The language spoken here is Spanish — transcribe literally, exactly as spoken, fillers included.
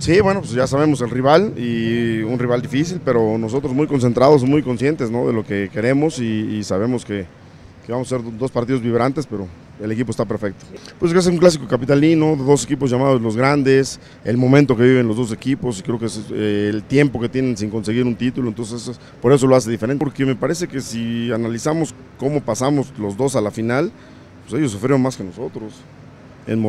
Sí, bueno, pues ya sabemos el rival y un rival difícil, pero nosotros muy concentrados, muy conscientes, ¿no?, de lo que queremos y, y sabemos que, que vamos a hacer dos partidos vibrantes, pero el equipo está perfecto. Pues gracias a un clásico capitalino, dos equipos llamados los grandes, el momento que viven los dos equipos, creo que es eh, el tiempo que tienen sin conseguir un título, entonces por eso lo hace diferente, porque me parece que si analizamos cómo pasamos los dos a la final, pues ellos sufrieron más que nosotros en Morelia.